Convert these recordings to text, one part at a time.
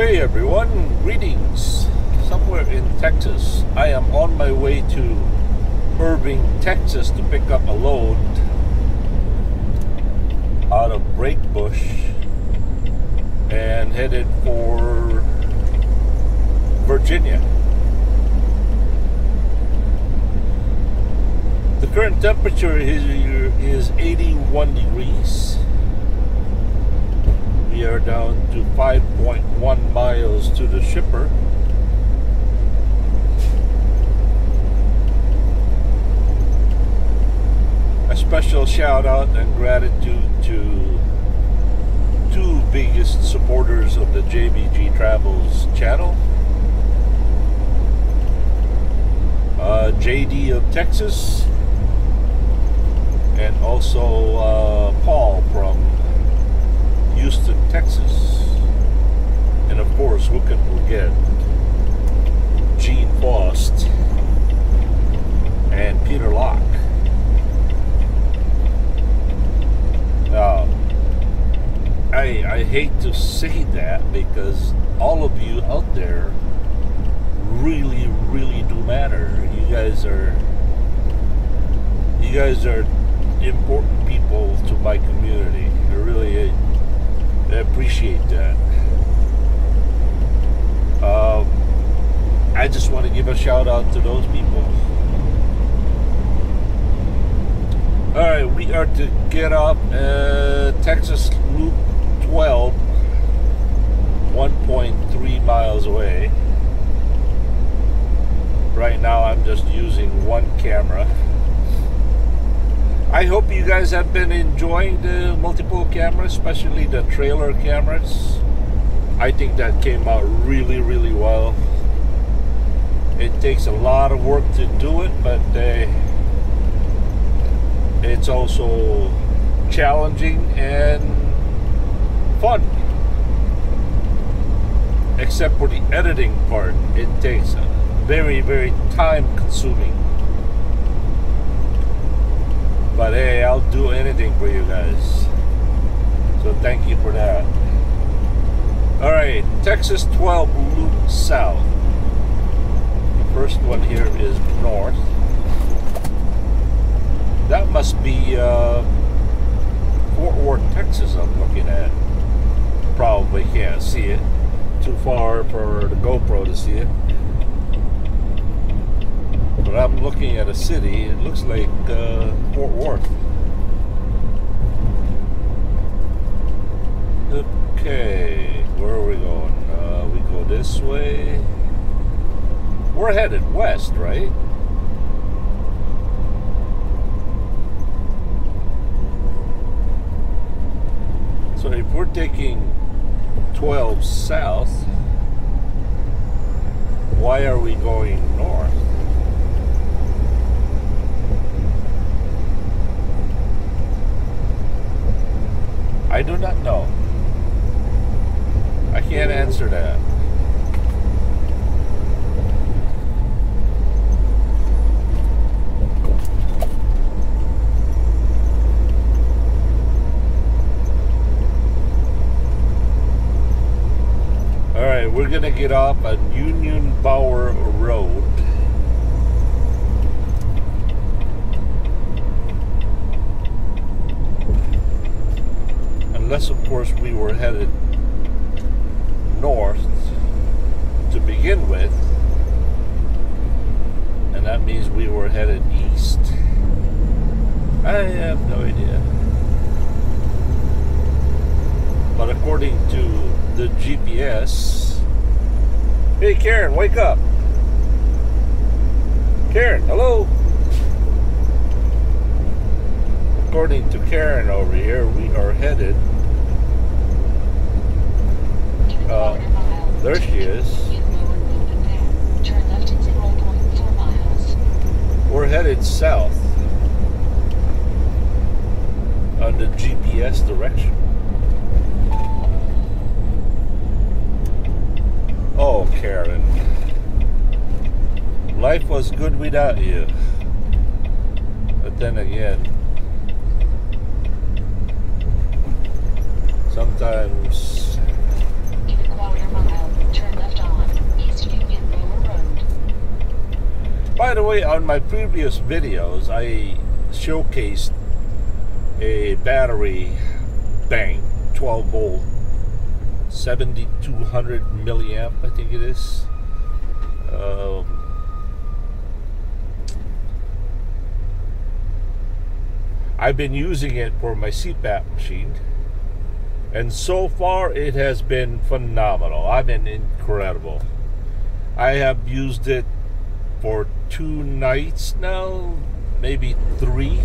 Hey everyone, greetings. Somewhere in Texas. I am on my way to Irving, Texas to pick up a load out of Brakebush and headed for Virginia. The current temperature here is 81 degrees. We are down to 5.1 miles to the shipper. A special shout out and gratitude to two biggest supporters of the JBG Travels channel. JD of Texas and also Paul from Houston, Texas, and of course, who can forget Gene Foster and Peter Locke. Now, I hate to say that because all of you out there really, really do matter. You guys are important people to my community. You're really. I appreciate that. I just want to give a shout out to those people. Alright, we are to get up Texas Loop 12, 1.3 miles away. Right now I'm just using one camera. I hope you guys have been enjoying the multiple cameras, especially the trailer cameras. I think that came out really, really well. It takes a lot of work to do it, but it's also challenging and fun. Except for the editing part, it takes a very, very time-consuming. But hey, I'll do anything for you guys. So thank you for that. Alright, Texas 12 loop south. The first one here is north. That must be Fort Worth, Texas I'm looking at. Probably can't see it. Too far for the GoPro to see it. But I'm looking at a city. It looks like Fort Worth. Okay, where are we going? We go this way. We're headed west, right? So if we're taking 12 south, why are we going north? I do not know. I can't answer that. All right, we're gonna get off on Union Bower Road. Unless, of course, we were headed north to begin with, and that means we were headed east. I have no idea. But according to the GPS... Hey, Karen, wake up! Karen, hello! According to Karen over here, we are headed... there she is. We're headed south on the GPS direction. Oh, Karen. Life was good without you. But then again, sometimes... way, on my previous videos, I showcased a battery bank, 12 volt, 7,200 milliamp, I think it is. I've been using it for my CPAP machine, and so far it has been phenomenal. I've been incredible. I have used it for 2 nights now, maybe 3,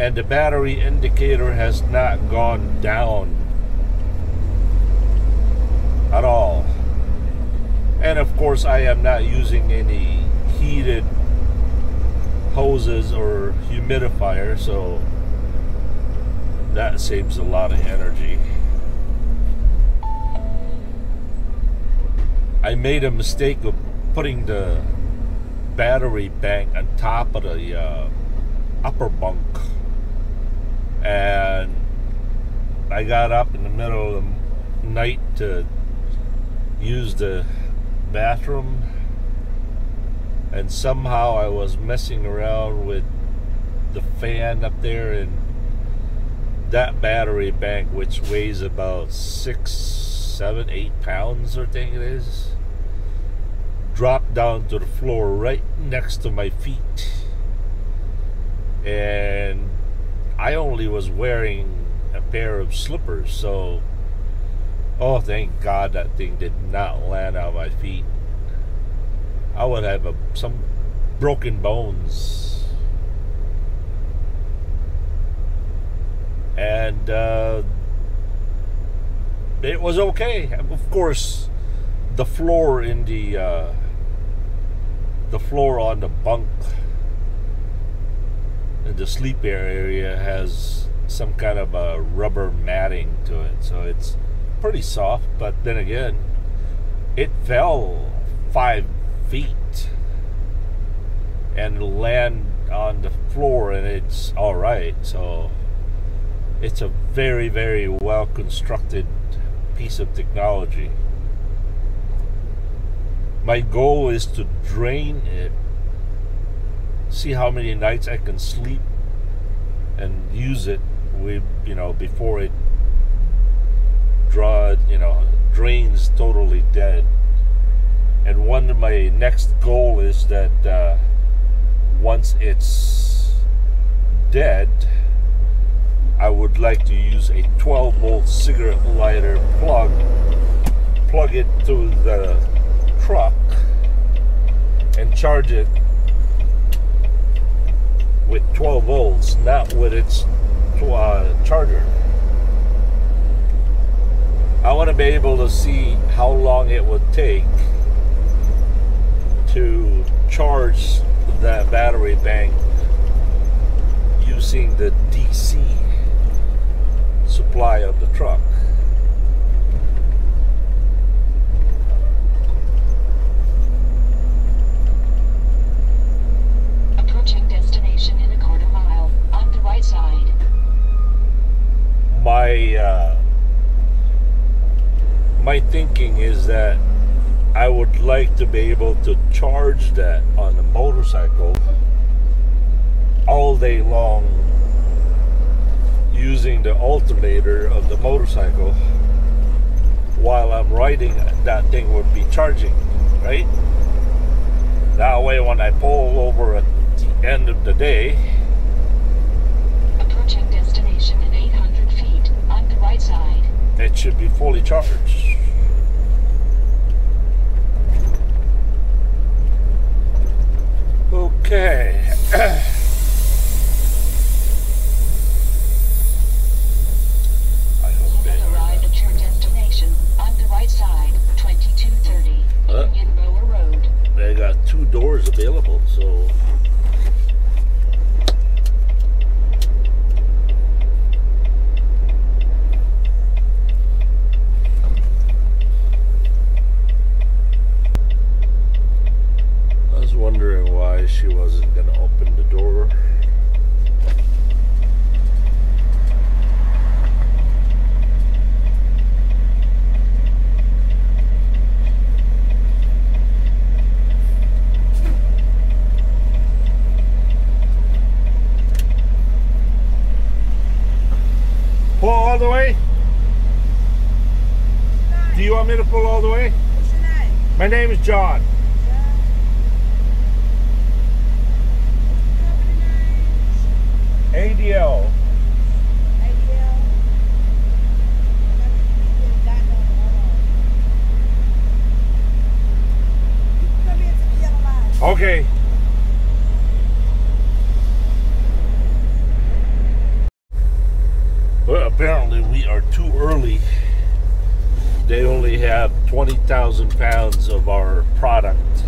and the battery indicator has not gone down at all. And of course I am not using any heated hoses or humidifier, so that saves a lot of energy. I made a mistake of putting the battery bank on top of the upper bunk, and I got up in the middle of the night to use the bathroom, and somehow I was messing around with the fan up there, and that battery bank, which weighs about 6, 7, 8 pounds or thing it is, dropped down to the floor right next to my feet, and I only was wearing a pair of slippers, so oh, thank God that thing did not land on my feet. I would have some broken bones. And it was okay. Of course, the floor in the floor on the bunk in the sleep area has some kind of a rubber matting to it, so it's pretty soft. But then again, it fell 5 feet and land on the floor, and it's all right. So it's a very, very well constructed piece of technology. My goal is to drain it, see how many nights I can sleep and use it with, you know, before it drains totally dead. And one of my next goal is that once it's dead, I would like to use a 12 volt cigarette lighter plug, plug it to the truck and charge it with 12 volts, not with its charger. I want to be able to see how long it would take to charge that battery bank using the DC supply of the truck. Approaching destination in a 1/4 mile on the right side. My thinking is that I would like to be able to charge that on a motorcycle all day long using the alternator of the motorcycle. While I'm riding, that thing would be charging, right? That way when I pull over at the end of the day. Approaching destination in 800 feet on the right side. It should be fully charged. Okay. I hope you will arrive at your destination on the right side, 2230 Indian Rower Road. They got 2 doors available, so wondering why she wasn't going to open the door. you want me to pull all the way? What's your name? My name is John. John. ADL. Okay. Well, apparently we are too early. They only have 20,000 pounds of our product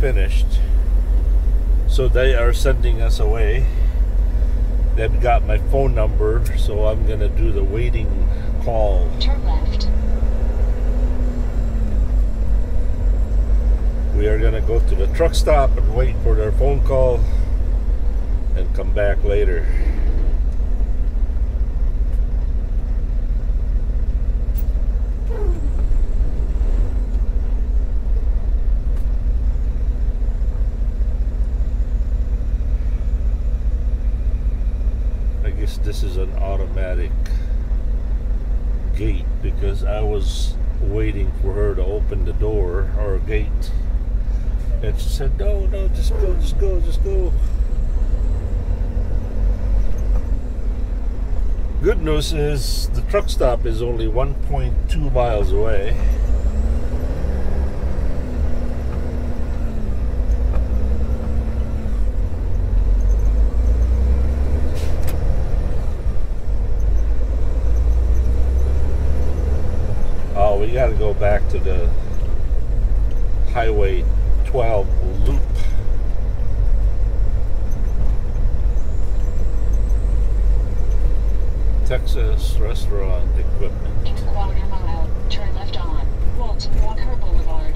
finished. So they are sending us away. They've got my phone number, so I'm going to do the waiting call. Turn left. We are going to go to the truck stop and wait for their phone call and come back later. I guess this is an automatic gate because I was waiting for her to open the door or gate. And she said, no, no, just go, just go, just go. Good news is the truck stop is only 1.2 miles away. Oh, we got to go back to the highway 12 loop. Texas restaurant equipment. In a quarter mile, turn left on Walton Walker Boulevard.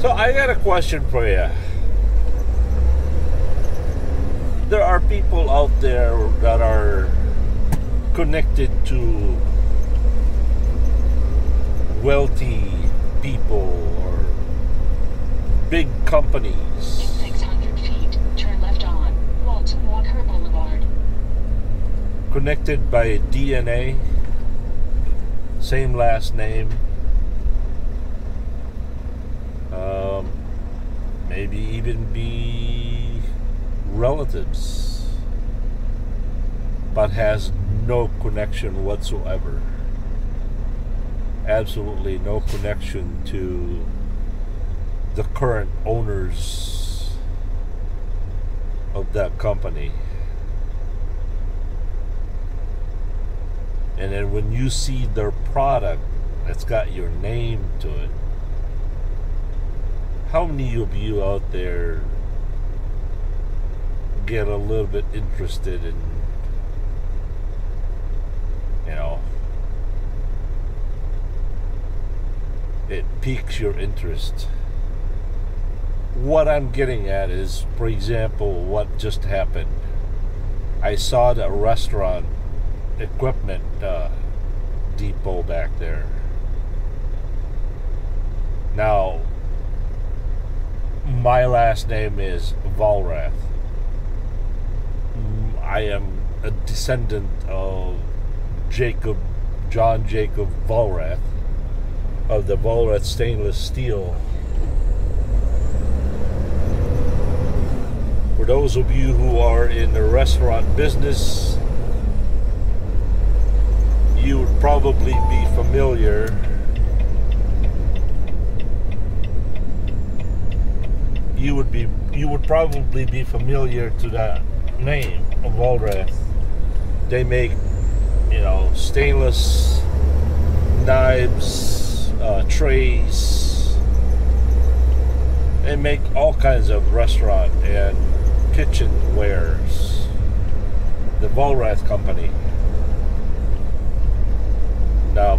So I got a question for you. There are people out there that are connected to wealthy people or big companies. In 600 feet, turn left on Walton Walker Boulevard. Connected by DNA, same last name, maybe even be relatives, but has no connection whatsoever. Absolutely no connection to the current owners of that company. And then when you see their product that's got your name to it, how many of you out there get a little bit interested in, you know, it piques your interest? What I'm getting at is, for example, what just happened. I saw the restaurant equipment depot back there. Now, my last name is Vollrath. I am a descendant of John Jacob Vollrath of the Vollrath Stainless Steel. For those of you who are in the restaurant business, you would probably be familiar to that name of Vollrath. They make, you know, stainless knives, trays. They make all kinds of restaurant and kitchen wares. The Vollrath Company. Now,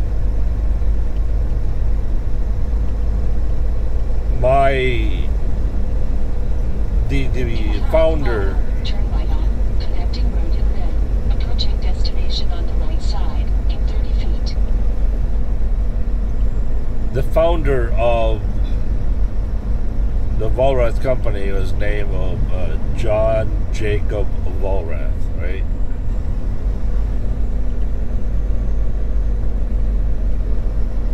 the founder. The founder of the Vollrath company was named of John Jacob Vollrath, right?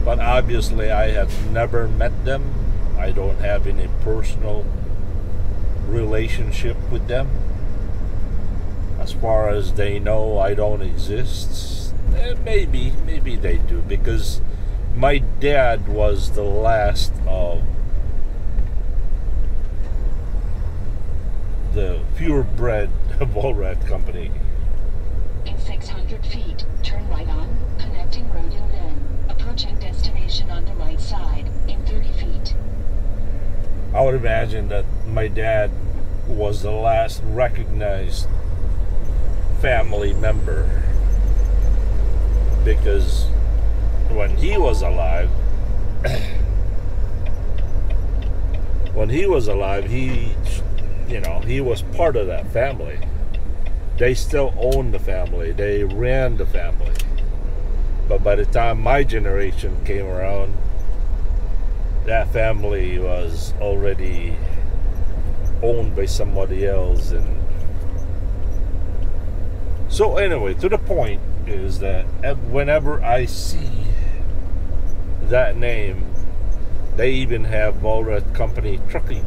But obviously I have never met them. I don't have any personal relationship with them. As far as they know, I don't exist. Maybe they do, because my dad was the last of the purebred Vollrath company. In 600 feet, turn right on connecting road in Lynn. Approaching destination on the right side in 30 feet. I would imagine that my dad was the last recognized family member, because when he was alive, he, you know, he was part of that family. They still owned the family, they ran the family. But by the time my generation came around, that family was already owned by somebody else. And so anyway, to the point is that whenever I see that name, they even have Vollrath Company trucking.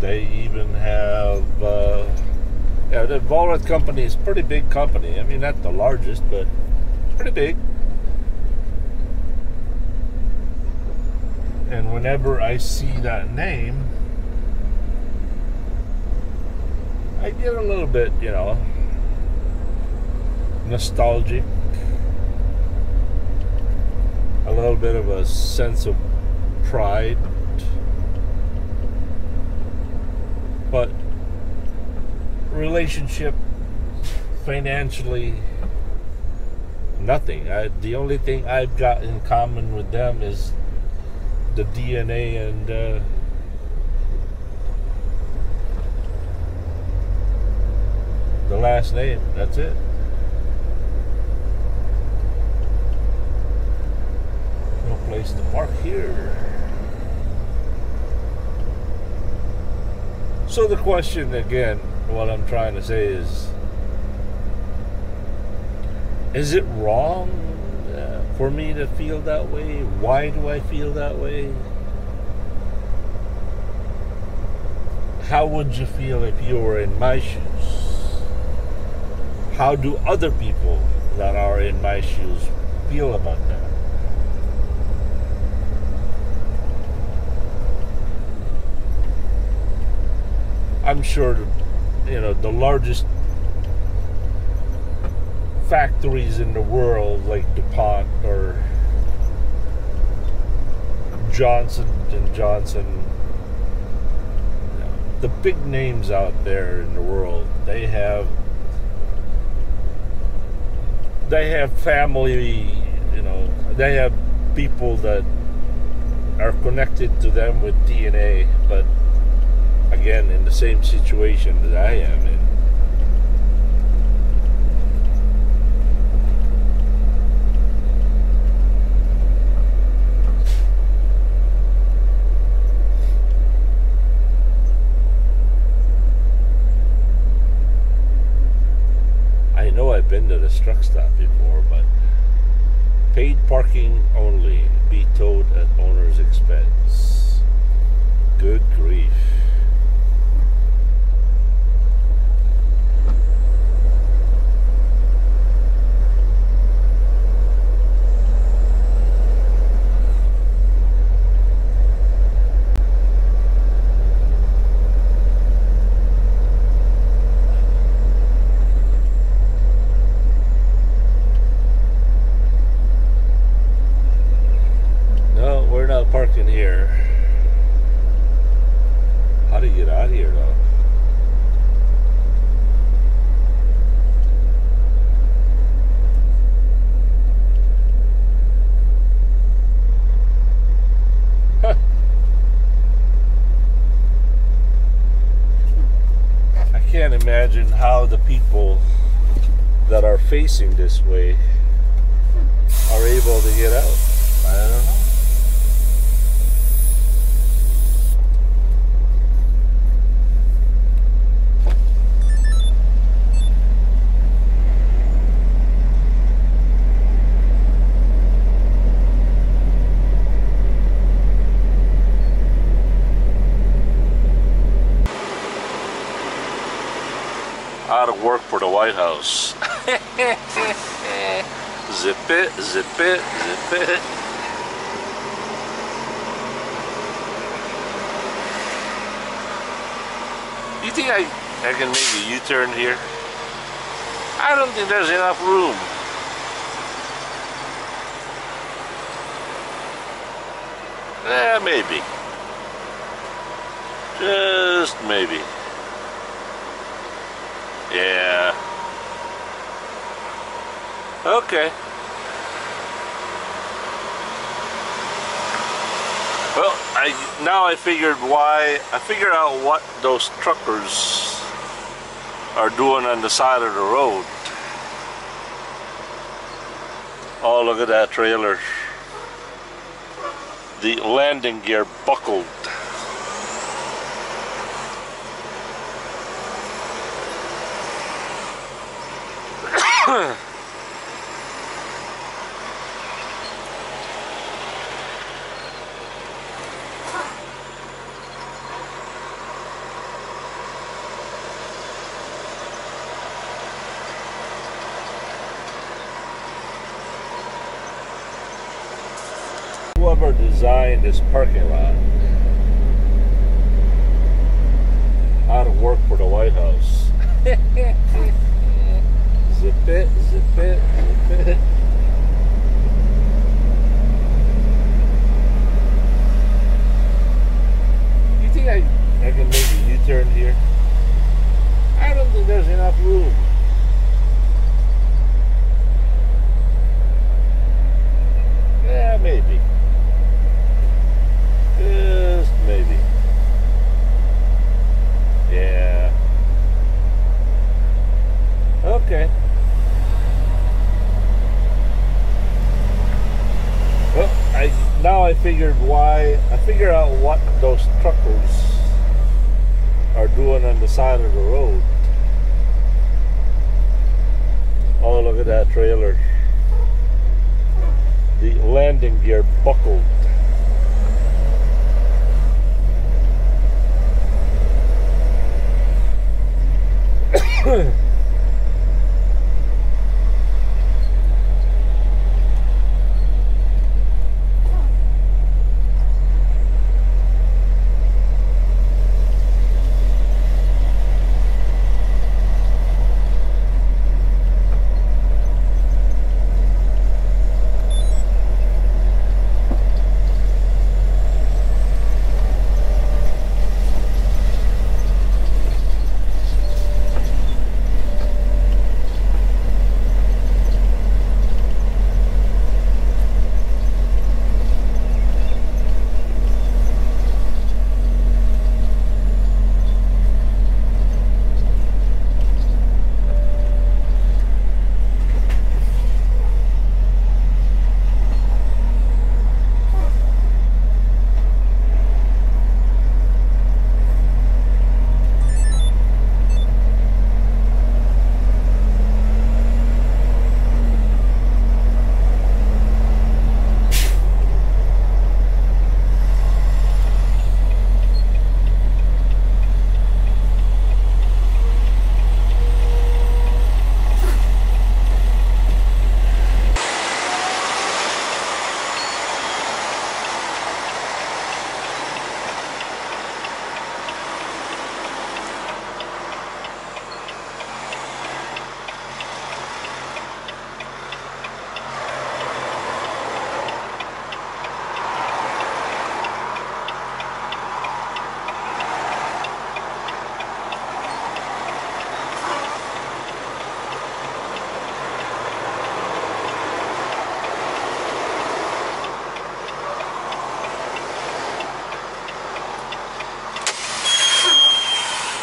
They even have yeah, the Vollrath Company is a pretty big company. I mean, not the largest, but pretty big. And whenever I see that name, I get a little bit, you know, nostalgic, a little bit of a sense of pride. But relationship, financially, nothing. The only thing I've got in common with them is the DNA and the last name. That's it. No place to park here. So the question again, what I'm trying to say is it wrong for me to feel that way? Why do I feel that way? How would you feel if you were in my shoes? How do other people that are in my shoes feel about that? I'm sure, you know, the largest factories in the world, like DuPont or Johnson and Johnson, you know, the big names out there in the world, they have family, you know, they have people that are connected to them with DNA, but again, in the same situation that I am in. I know I've been to this truck stop before, but paid parking only, be towed at owner's expense. Good grief. Imagine how the people that are facing this way are able to get out. I don't know. White House. Zip it, zip it, zip it. You think I can make a U-turn here? I don't think there's enough room. Yeah, maybe. Just maybe. Yeah. Okay. Well, I figured out what those truckers are doing on the side of the road. Oh, look at that trailer. The landing gear buckled. Whoever designed this parking lot ought to work for the White House. Zip it, zip it, zip it. You think I can make a U-turn here? I don't think there's enough room. Yeah, maybe. Just maybe. Yeah. Okay. Well, I figured out what those truckers are doing on the side of the road. Oh, look at that trailer. The landing gear buckled.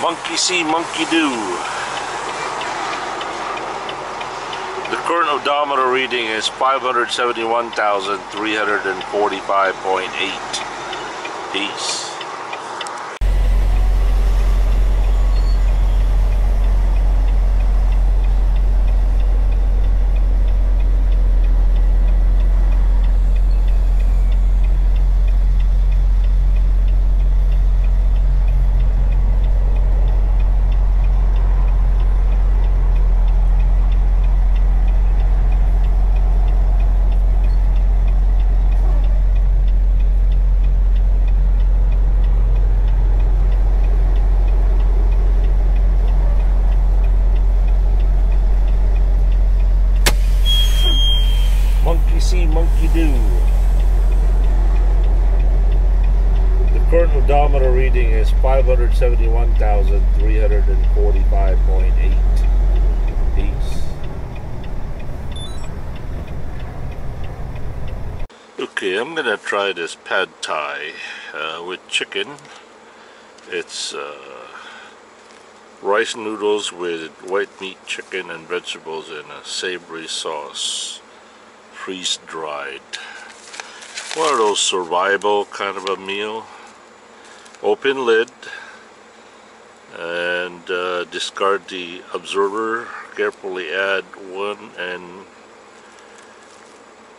Monkey see, monkey do. The current odometer reading is 571,345.8. Peace. current odometer reading is 571,345.8. Okay, I'm gonna try this pad thai with chicken. It's rice noodles with white meat, chicken, and vegetables in a savory sauce, freeze-dried. One of those survival kind of a meal. Open lid and discard the absorber. Carefully add 1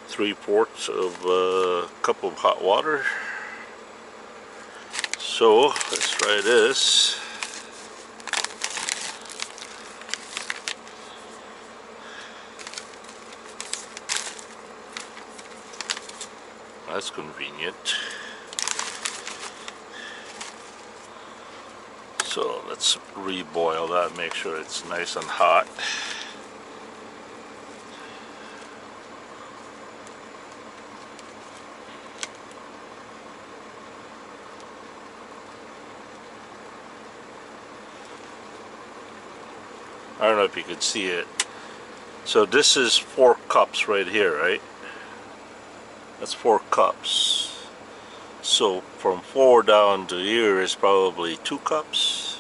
3/4 of a cup of hot water. So let's try this. That's convenient. So let's reboil that, make sure it's nice and hot. I don't know if you could see it. So this is 4 cups right here, right? That's 4 cups. So from 4 down to here is probably 2 cups.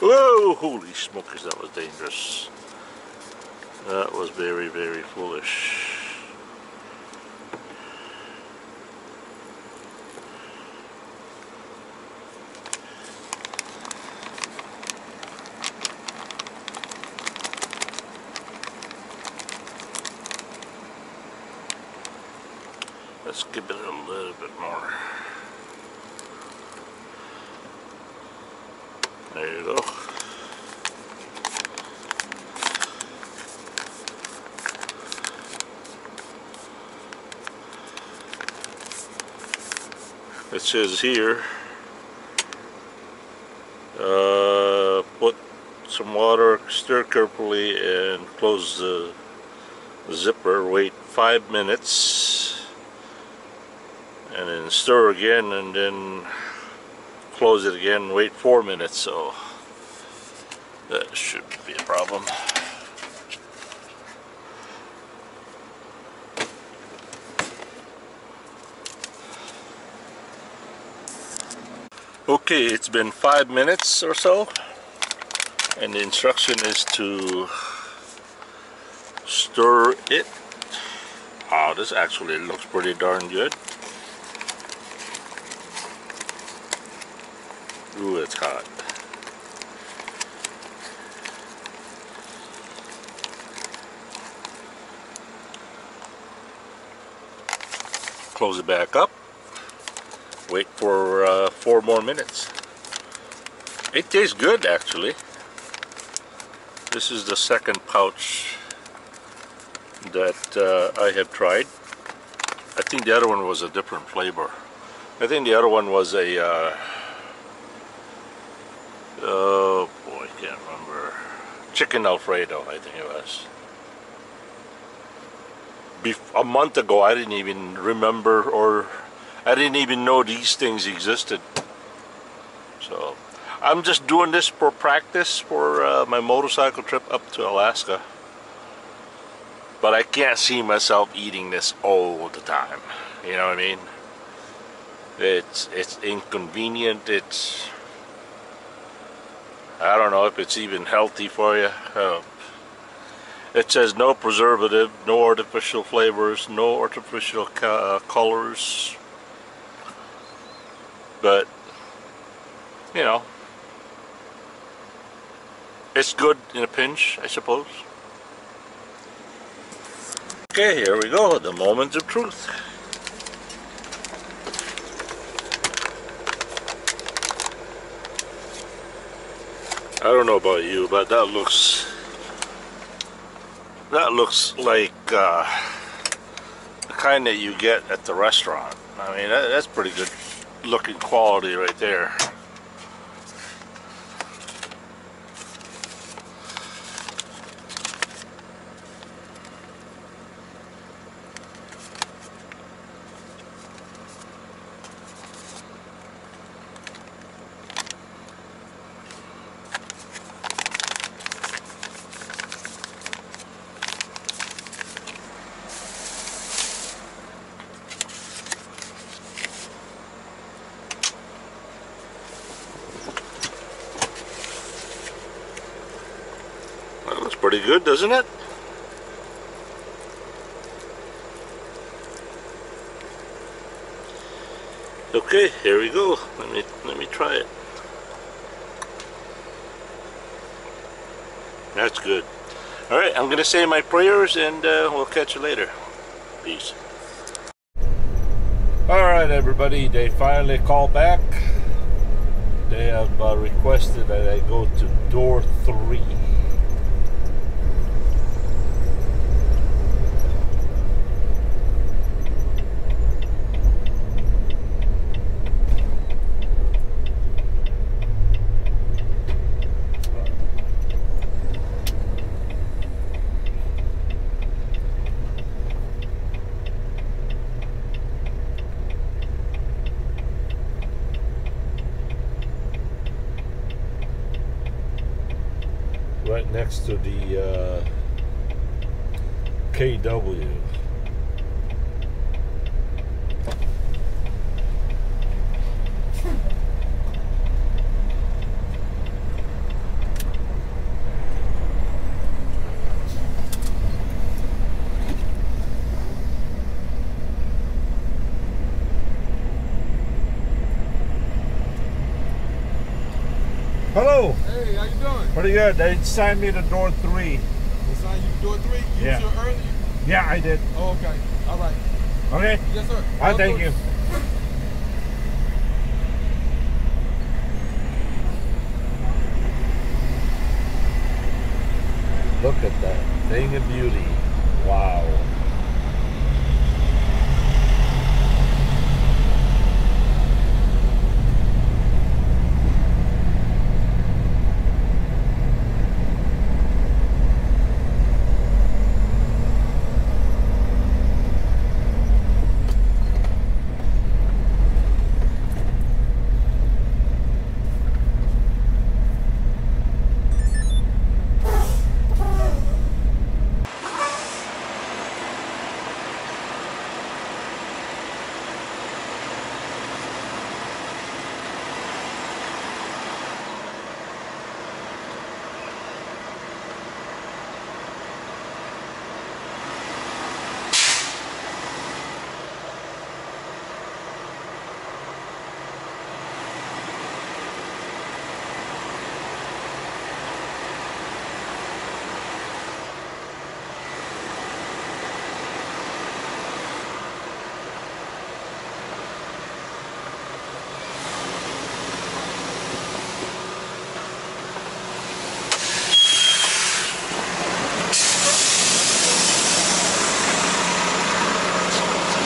Whoa, holy smokers, that was dangerous. That was very, very foolish. Let's give it a little bit more. There you go. It says here, put some water, stir carefully, and close the zipper. Wait 5 minutes. And then stir again, and then close it again, wait 4 minutes, so that shouldn't be a problem. Okay, it's been 5 minutes or so, and the instruction is to stir it. Wow, this actually looks pretty darn good. Ooh, it's hot. Close it back up. Wait for 4 more minutes. It tastes good, actually. This is the second pouch that I have tried. I think the other one was a different flavor. I think the other one was a... oh boy, I can't remember. Chicken Alfredo, I think it was. A month ago, I didn't even remember, or I didn't even know these things existed. So, I'm just doing this for practice for my motorcycle trip up to Alaska. But I can't see myself eating this all the time. You know what I mean? It's inconvenient. It's... I don't know if it's even healthy for you. It says no preservative, no artificial flavors, no artificial colors. But, you know, it's good in a pinch, I suppose. Okay, here we go, the moment of truth. I don't know about you, but that looks like the kind that you get at the restaurant. I mean, that's pretty good looking quality right there. pretty good, doesn't it? Okay, here we go. Let me try it. That's good. All right, I'm gonna say my prayers and we'll catch you later. Peace. All right, everybody. They finally call back. They have requested that I go to door 3. Right next to the KW. Hello. Hey, how you doing? Pretty good. They signed me to door 3. They signed you to door 3? You yeah. Was early? Yeah, I did. Oh, okay. All right. Okay. Yes, sir. I thank you. Look at that thing of beauty. Wow.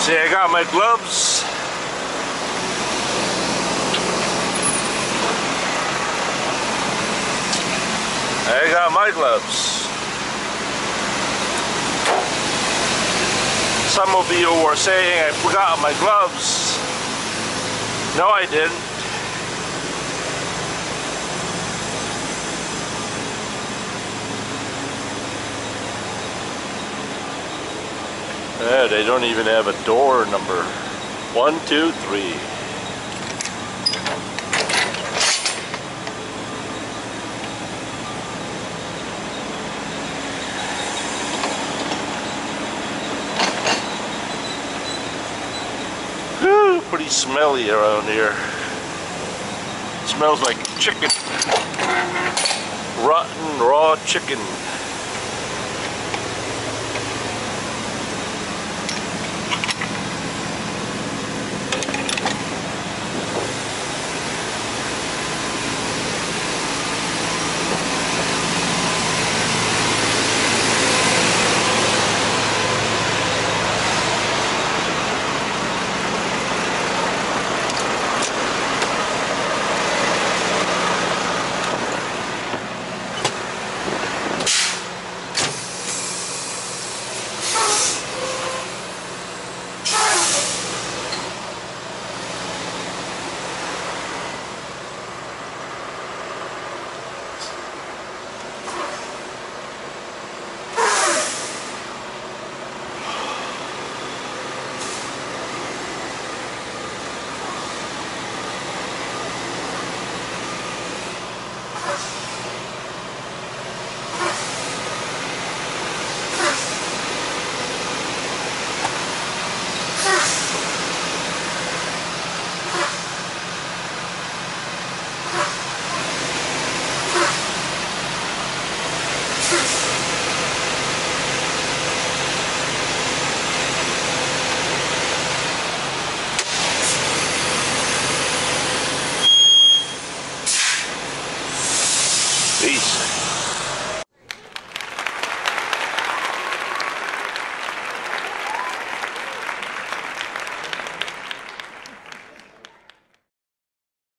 See, I got my gloves. I got my gloves. Some of you were saying I forgot my gloves. No, I didn't. They don't even have a door number. 1, 2, 3. Whew, pretty smelly around here. Smells like chicken. Rotten, raw chicken.